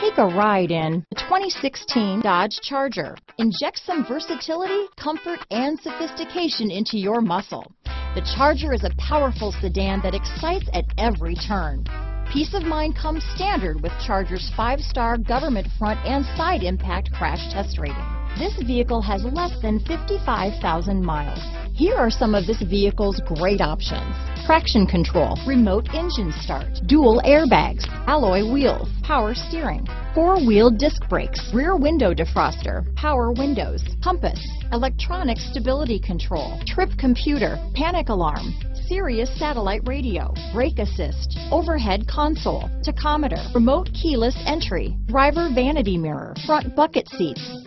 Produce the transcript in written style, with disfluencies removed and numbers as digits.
Take a ride in the 2016 Dodge Charger. Inject some versatility, comfort, and sophistication into your muscle. The Charger is a powerful sedan that excites at every turn. Peace of mind comes standard with Charger's 5-star government front and side impact crash test rating. This vehicle has less than 55,000 miles. Here are some of this vehicle's great options: traction control, remote engine start, dual airbags, alloy wheels, power steering, four-wheel disc brakes, rear window defroster, power windows, compass, electronic stability control, trip computer, panic alarm, Sirius satellite radio, brake assist, overhead console, tachometer, remote keyless entry, driver vanity mirror, front bucket seats.